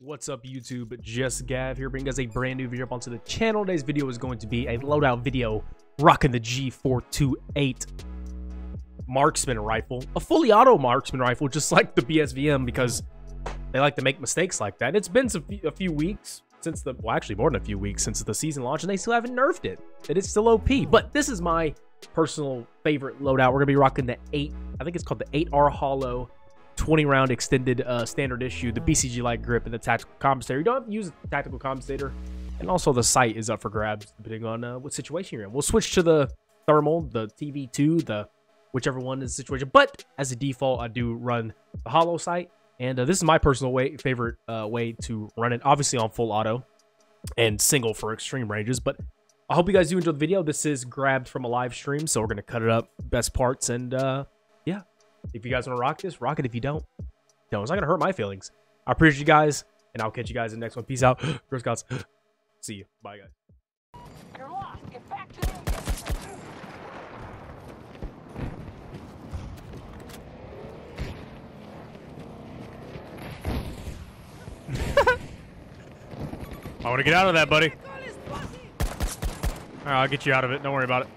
What's up YouTube, just Gav here, bringing us a brand new video up onto the channel. Today's video is going to be a loadout video rocking the G428 marksman rifle, a fully auto marksman rifle, just like the BSVM, because they like to make mistakes like that. And it's been a few weeks since the, well, actually more than a few weeks since the season launch, and they still haven't nerfed it. It is still OP, but this is my personal favorite loadout. We're gonna be rocking the 8, I think it's called the 8R hollow 20-round extended standard issue, the BCG-like grip, and the tactical compensator. You don't have to use a tactical compensator, and also the sight is up for grabs depending on what situation you're in. We'll switch to the thermal, the TV2, the whichever one is the situation. But as a default, I do run the hollow sight, and this is my personal favorite way to run it. Obviously on full auto and single for extreme ranges. But I hope you guys do enjoy the video. This is grabbed from a live stream, so we're gonna cut it up, best parts, and yeah. If you guys want to rock this, rock it. If you don't, it's not going to hurt my feelings. I appreciate you guys, and I'll catch you guys in the next one. Peace out. Girl Scouts, see you. Bye, guys. You're lost. Get back to the... I want to get out of that, buddy. All right, I'll get you out of it. Don't worry about it.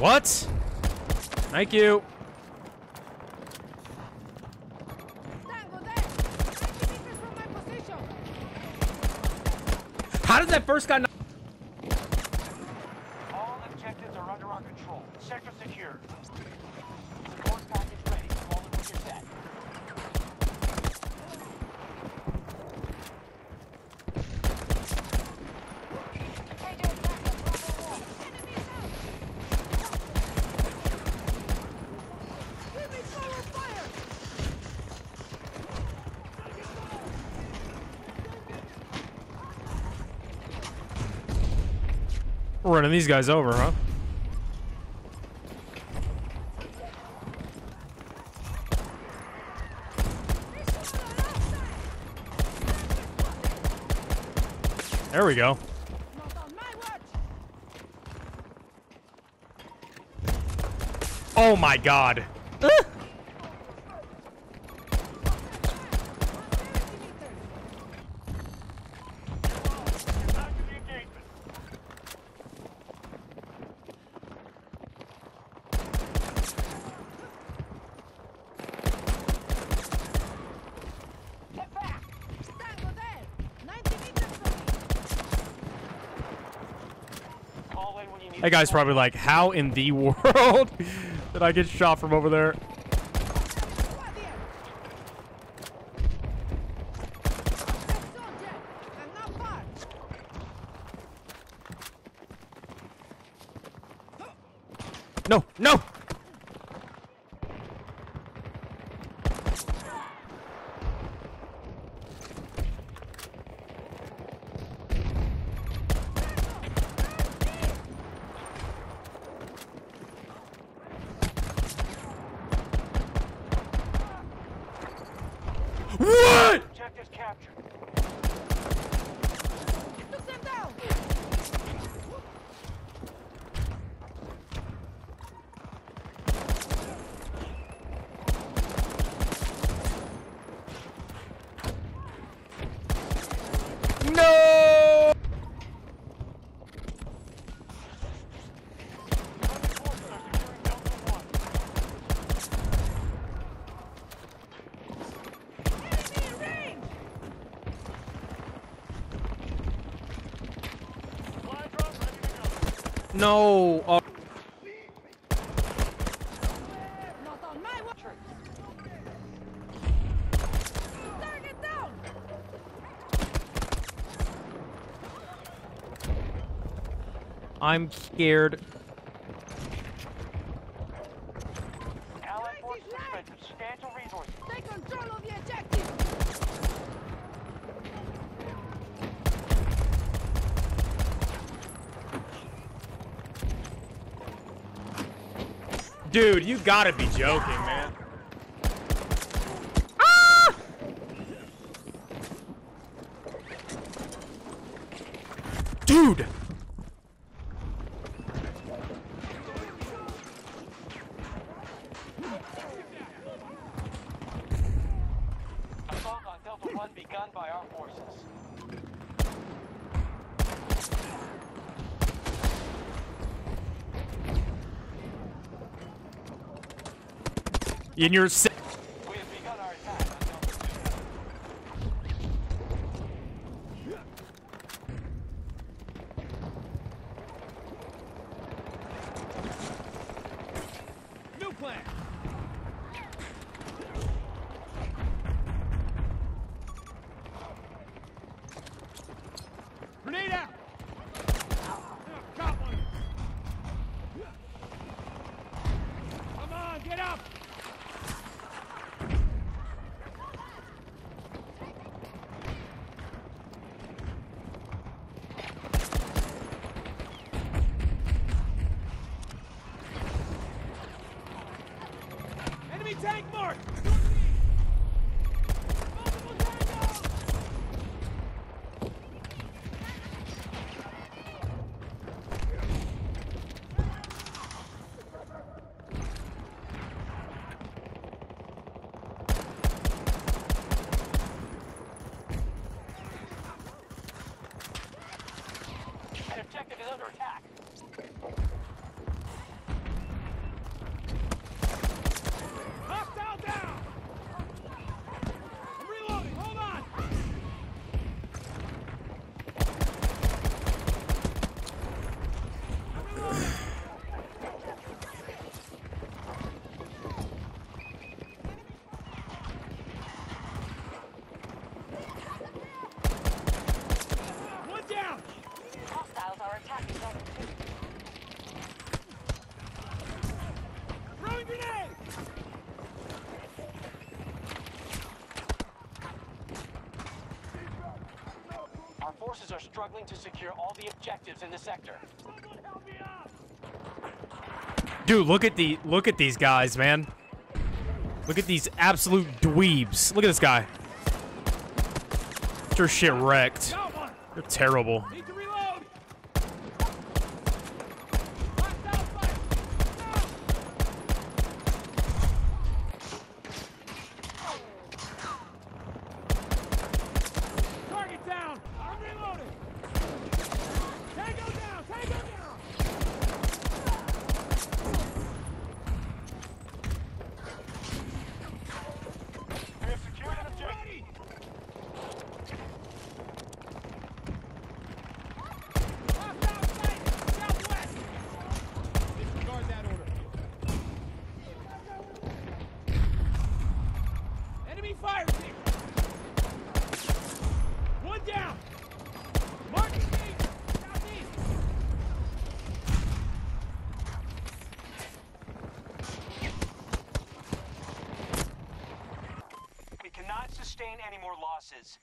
What? Thank you. How did that first guy not? All objectives are under our control. Sector secure. Support package ready. All the pictures set. We're running these guys over, huh? There we go. Oh my God. That guy's probably like, how in the world did I get shot from over there? No, no! What? Objective captured. It took them down. No. No. Oh. Not on my watch. Target down. I'm scared. Allied forces spent substantial resources. Take control of the objective. Dude, you gotta be joking, man. Ah! Dude! in your si New plan. Grenade out. Got one. Come on, get up. Tank mark! Multiple tangos! That objective is under attack. Our forces are struggling to secure all the objectives in the sector. Someone help me out! Dude, look at these guys, man. Look at these absolute dweebs. Look at this guy. Get your shit wrecked. You're terrible. Fire team. One down. Marking gate. Southeast. We cannot sustain any more losses.